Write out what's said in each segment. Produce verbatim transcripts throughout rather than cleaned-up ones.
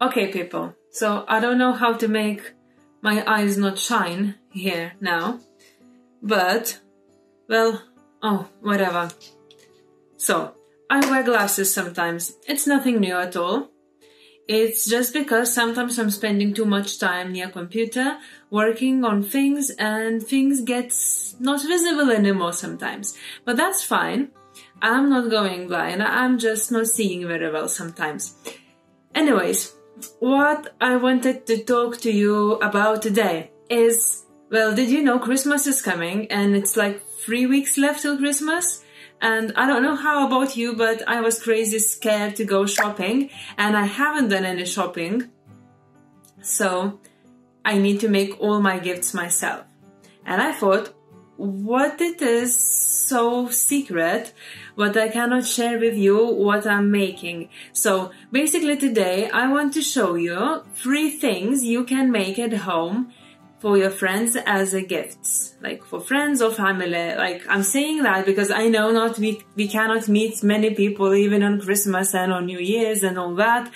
Okay, people, so I don't know how to make my eyes not shine here now, but, well, oh, whatever. So, I wear glasses sometimes. It's nothing new at all. It's just because sometimes I'm spending too much time near computer, working on things, and things get not visible anymore sometimes. But that's fine. I'm not going blind. I'm just not seeing very well sometimes. Anyways, what I wanted to talk to you about today is, well, did you know Christmas is coming and it's like three weeks left till Christmas? And I don't know how about you, but I was crazy scared to go shopping and I haven't done any shopping. So I need to make all my gifts myself. And I thought, what it is so secret, but I cannot share with you what I'm making. So basically today I want to show you three things you can make at home for your friends as a gifts, like for friends or family. Like I'm saying that because I know not we, we cannot meet many people even on Christmas and on New Year's and all that.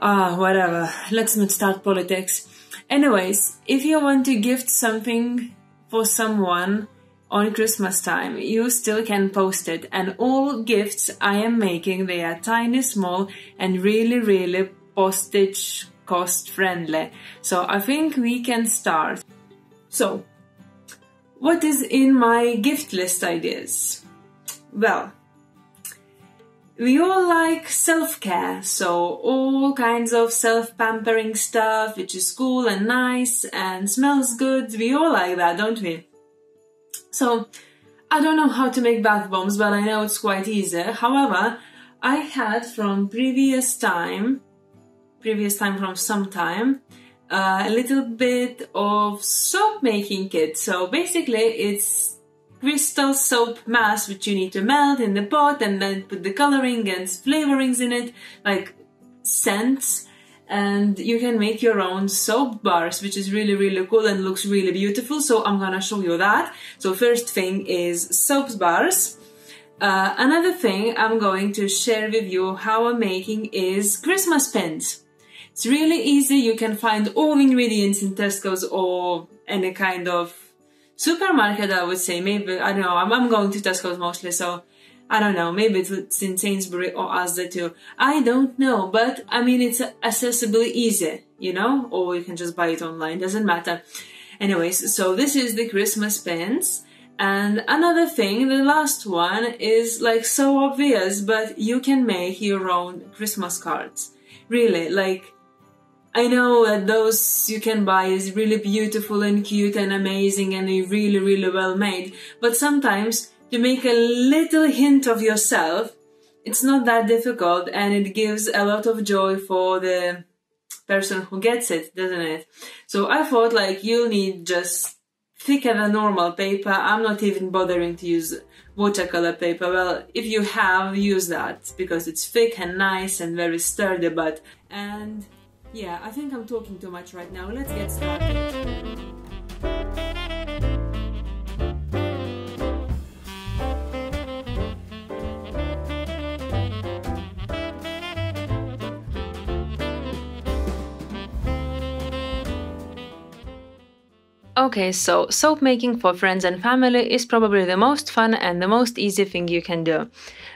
Ah, whatever. Let's not start politics. Anyways, if you want to gift something for someone on Christmas time, you still can post it. And all gifts I am making, they are tiny, small, and really, really postage cost friendly. So I think we can start. So, what is in my gift list ideas? Well, we all like self-care, so all kinds of self-pampering stuff, which is cool and nice and smells good. We all like that, don't we? So, I don't know how to make bath bombs, but I know it's quite easy. However, I had from previous time, previous time from some time, uh, a little bit of soap making kit. So basically it's crystal soap mass which you need to melt in the pot and then put the coloring and flavorings in it, like scents, and you can make your own soap bars, which is really, really cool and looks really beautiful. So I'm gonna show you that. So first thing is soap bars. Uh, another thing I'm going to share with you how I'm making is Christmas pins. It's really easy. You can find all ingredients in Tesco's or any kind of supermarket, I would say. Maybe, I don't know, I'm, I'm going to Tesco's mostly, so I don't know, maybe it's in Sainsbury or Asda too. I don't know, but I mean, it's accessible easy, you know, or you can just buy it online, doesn't matter. Anyways, so this is the Christmas pins. And another thing, the last one, is like so obvious, but you can make your own Christmas cards. Really, like, I know that those you can buy is really beautiful and cute and amazing and really, really well made. But sometimes to make a little hint of yourself, it's not that difficult and it gives a lot of joy for the person who gets it, doesn't it? So I thought like you'll need just thicker than normal paper. I'm not even bothering to use watercolor paper. Well, if you have, use that because it's thick and nice and very sturdy, but and... yeah, I think I'm talking too much right now. Let's get started. Okay, so soap making for friends and family is probably the most fun and the most easy thing you can do.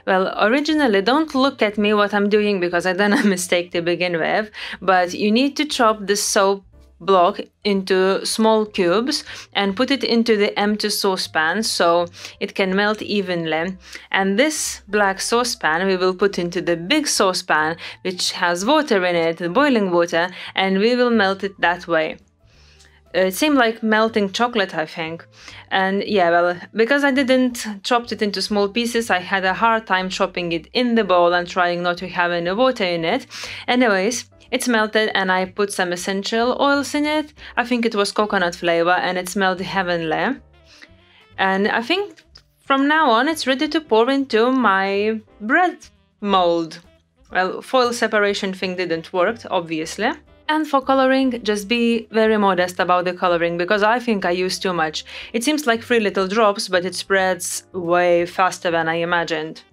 Well, originally, don't look at me what I'm doing because I done a mistake to begin with, but you need to chop the soap block into small cubes and put it into the empty saucepan so it can melt evenly. And this black saucepan we will put into the big saucepan which has water in it, the boiling water, and we will melt it that way. It seemed like melting chocolate, I think. And yeah, well, because I didn't chop it into small pieces, I had a hard time chopping it in the bowl and trying not to have any water in it. Anyways, it's melted and I put some essential oils in it. I think it was coconut flavor and it smelled heavenly. And I think from now on, it's ready to pour into my bread mold. Well, foil separation thing didn't work, obviously. And for coloring, just be very modest about the coloring, because I think I use too much. It seems like three little drops, but it spreads way faster than I imagined.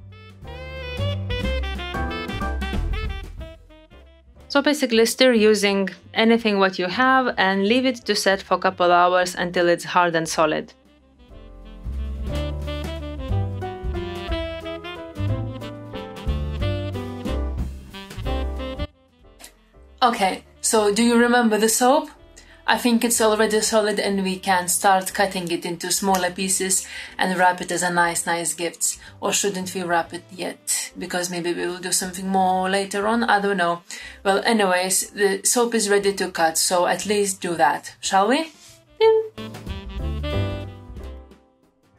So basically stir using anything what you have and leave it to set for a couple hours until it's hard and solid. Okay, so do you remember the soap? I think it's already solid and we can start cutting it into smaller pieces and wrap it as a nice, nice gift. Or shouldn't we wrap it yet? Because maybe we will do something more later on, I don't know. Well, anyways, the soap is ready to cut, so at least do that, shall we?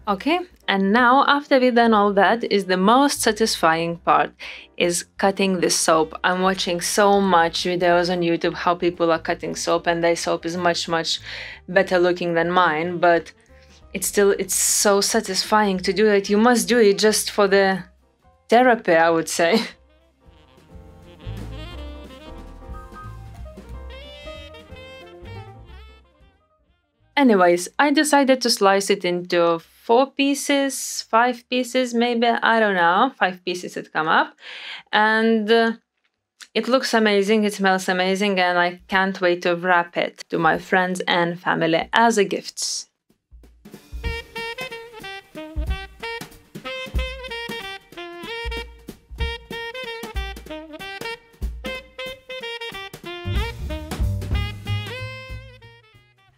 Okay, and now after we've done all that is the most satisfying part, is cutting the soap. I'm watching so much videos on YouTube how people are cutting soap, and their soap is much much better looking than mine, but it's still it's so satisfying to do it. You must do it just for the therapy, I would say. Anyways, I decided to slice it into four pieces, five pieces maybe, I don't know, five pieces had come up. And uh, it looks amazing, it smells amazing, and I can't wait to wrap it to my friends and family as a gift.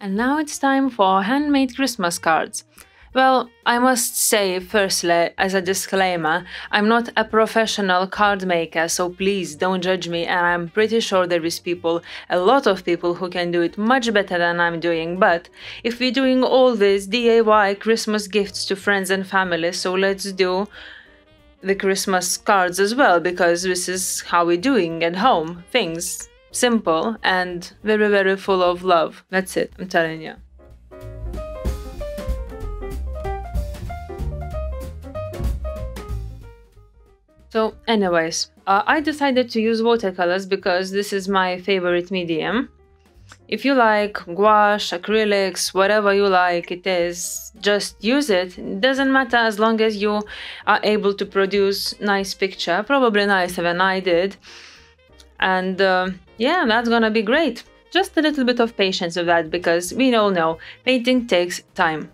And now it's time for handmade Christmas cards. Well, I must say, firstly, as a disclaimer, I'm not a professional card maker, so please don't judge me, and I'm pretty sure there is people, a lot of people, who can do it much better than I'm doing, but if we're doing all this D I Y Christmas gifts to friends and family, so let's do the Christmas cards as well, because this is how we're doing at home things. Simple and very, very full of love. That's it, I'm telling you. So anyways, uh, I decided to use watercolors because this is my favorite medium. If you like gouache, acrylics, whatever you like it is, just use it. It doesn't matter as long as you are able to produce nice picture, probably nicer than I did. And uh, yeah, that's gonna be great. Just a little bit of patience with that, because we all know painting takes time.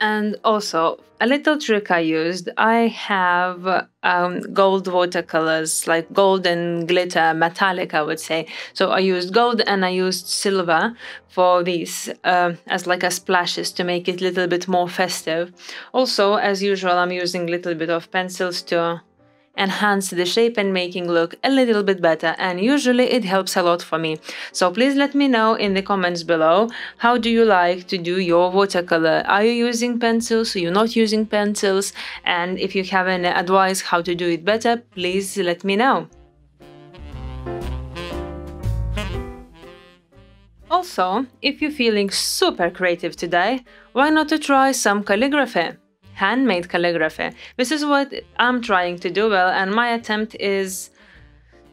And also, a little trick I used, I have um, gold watercolors, like gold and glitter, metallic I would say. So I used gold and I used silver for these uh, as like as splashes to make it a little bit more festive. Also, as usual, I'm using a little bit of pencils to enhance the shape and making look a little bit better, and usually it helps a lot for me. So please let me know in the comments below, how do you like to do your watercolor? Are you using pencils? Are you not using pencils? And if you have any advice how to do it better, please let me know. Also, if you're feeling super creative today, why not to try some calligraphy? Handmade calligraphy. This is what I'm trying to do well, and my attempt is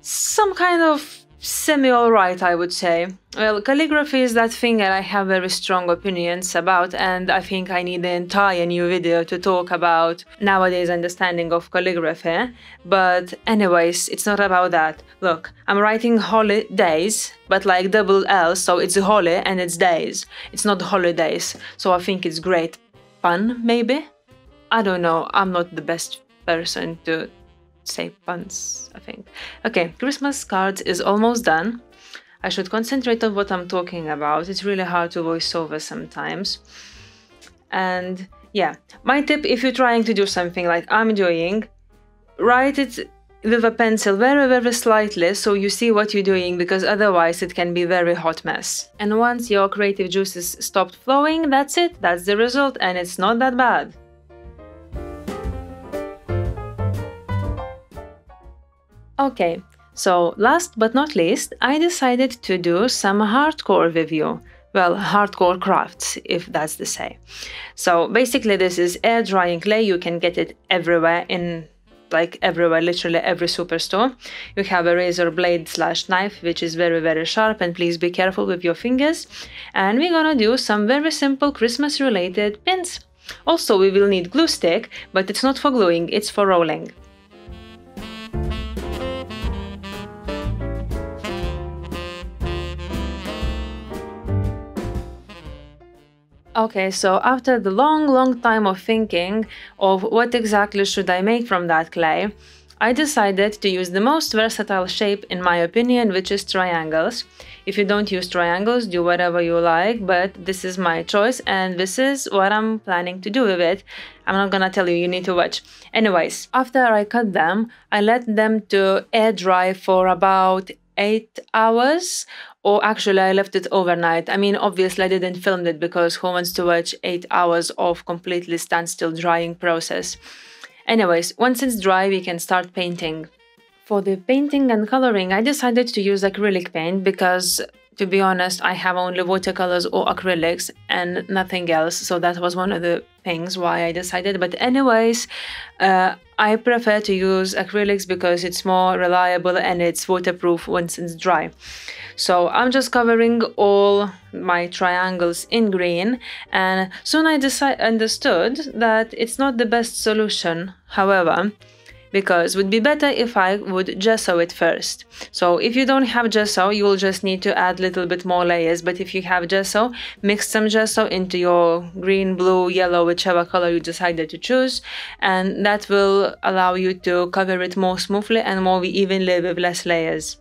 some kind of semi-alright, I would say. Well, calligraphy is that thing that I have very strong opinions about, and I think I need an entire new video to talk about nowadays understanding of calligraphy. But anyways, it's not about that. Look, I'm writing holidays, but like double L, so it's holy and it's days. It's not holidays, so I think it's great pun, maybe? I don't know, I'm not the best person to say puns, I think. Okay, Christmas cards is almost done. I should concentrate on what I'm talking about. It's really hard to voice over sometimes. And yeah, my tip, if you're trying to do something like I'm doing, write it with a pencil very, very slightly so you see what you're doing, because otherwise it can be very hot mess. And once your creative juices stopped flowing, that's it, that's the result, and it's not that bad. Okay, so last but not least, I decided to do some hardcore review. Well, hardcore crafts, if that's the say. So basically this is air drying clay, you can get it everywhere in like everywhere, literally every superstore. You have a razor blade slash knife, which is very, very sharp, and please be careful with your fingers. And we're gonna do some very simple Christmas related pins. Also, we will need glue stick, but it's not for gluing, it's for rolling. Okay, so after the long, long time of thinking of what exactly should I make from that clay, I decided to use the most versatile shape in my opinion, which is triangles. If you don't use triangles, do whatever you like, but this is my choice and this is what I'm planning to do with it. I'm not gonna tell you, you need to watch. Anyways, after I cut them, I let them to air dry for about eight hours, or actually I left it overnight. I mean, obviously I didn't film it because who wants to watch eight hours of completely standstill drying process? Anyways, once it's dry, we can start painting. For the painting and coloring, I decided to use acrylic paint because, to be honest, I have only watercolors or acrylics and nothing else, so that was one of the things why I decided. But anyways, uh, I prefer to use acrylics because it's more reliable and it's waterproof once it's dry. So I'm just covering all my triangles in green, and soon I understood that it's not the best solution, however, because it would be better if I would gesso it first. So if you don't have gesso, you will just need to add a little bit more layers, but if you have gesso, mix some gesso into your green, blue, yellow, whichever color you decided to choose, and that will allow you to cover it more smoothly and more evenly with less layers.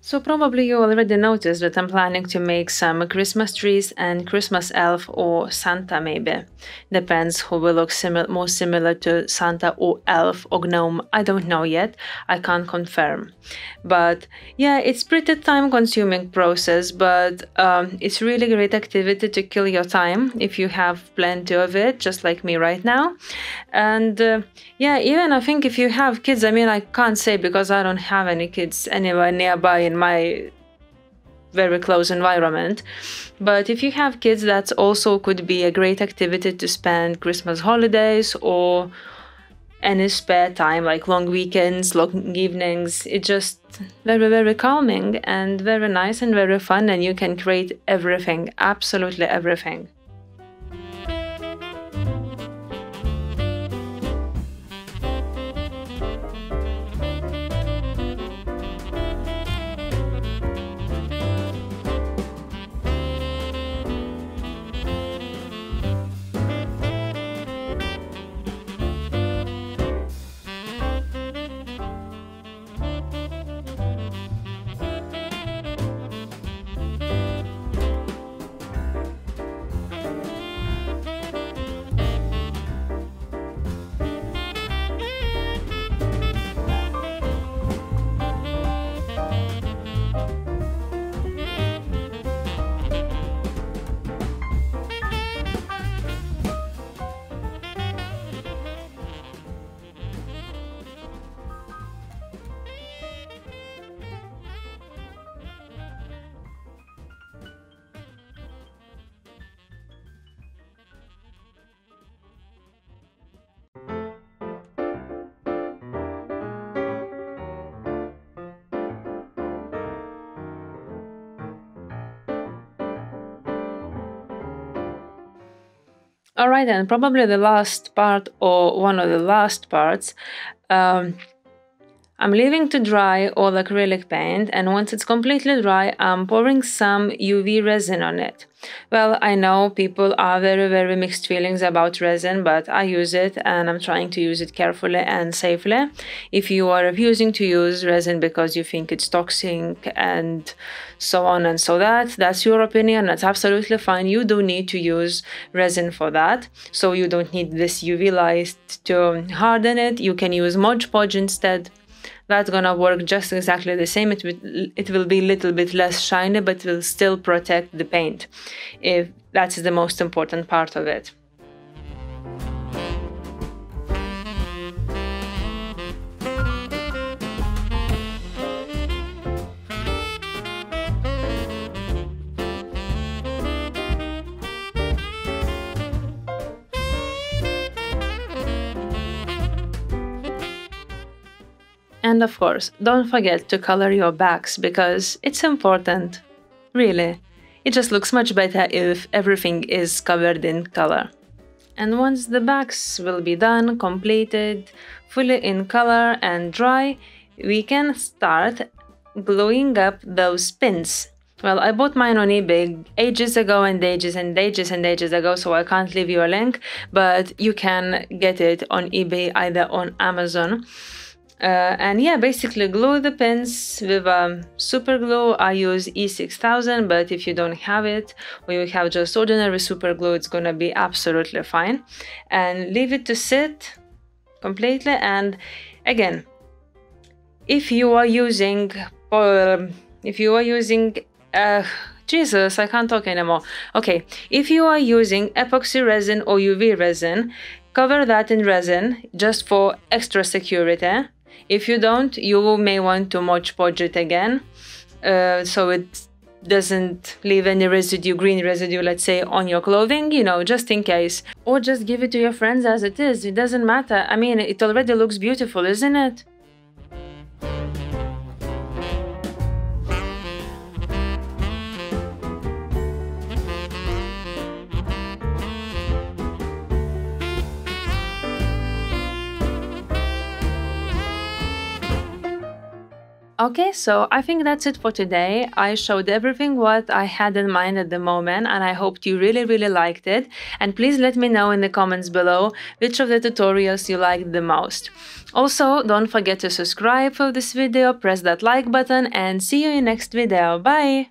So probably you already noticed that I'm planning to make some Christmas trees and Christmas elf or Santa maybe. Depends who will look simi- more similar to Santa or elf or gnome. I don't know yet. I can't confirm. But yeah, it's pretty time consuming process, but um, it's really great activity to kill your time if you have plenty of it, just like me right now. And uh, yeah, even I think if you have kids, I mean, I can't say because I don't have any kids anywhere nearby in my very close environment, but if you have kids, that also could be a great activity to spend Christmas holidays or any spare time, like long weekends, long evenings. It's just very, very calming and very nice and very fun, and you can create everything, absolutely everything. Alright then, probably the last part or one of the last parts. Um, I'm leaving to dry all the acrylic paint, and once it's completely dry, I'm pouring some U V resin on it. Well, I know people are very, very mixed feelings about resin, but I use it and I'm trying to use it carefully and safely. If you are refusing to use resin because you think it's toxic and so on and so that, that's your opinion, that's absolutely fine. You don't need to use resin for that, so you don't need this U V light to harden it. You can use Mod Podge instead. That's gonna work just exactly the same. It will, it will be a little bit less shiny, but will still protect the paint, if that's the most important part of it. And of course, don't forget to color your bags, because it's important, really. It just looks much better if everything is covered in color. And once the bags will be done, completed, fully in color and dry, we can start gluing up those pins. Well, I bought mine on eBay ages ago and ages and ages and ages ago, so I can't leave you a link, but you can get it on eBay, either on Amazon. Uh, and yeah, basically glue the pins with um, super glue. I use E six thousand, but if you don't have it, or you have just ordinary super glue, it's gonna be absolutely fine. And leave it to sit completely. And again, if you are using, or if you are using, uh, Jesus, I can't talk anymore. Okay, if you are using epoxy resin or U V resin, cover that in resin just for extra security. If you don't, you may want to Mod Podge it again, uh, so it doesn't leave any residue, green residue, let's say, on your clothing, you know, just in case. Or just give it to your friends as it is, it doesn't matter. I mean, it already looks beautiful, isn't it? Okay, so I think that's it for today. I showed everything what I had in mind at the moment, and I hoped you really, really liked it. And please let me know in the comments below which of the tutorials you liked the most. Also, don't forget to subscribe for this video, press that like button, and see you in next video. Bye!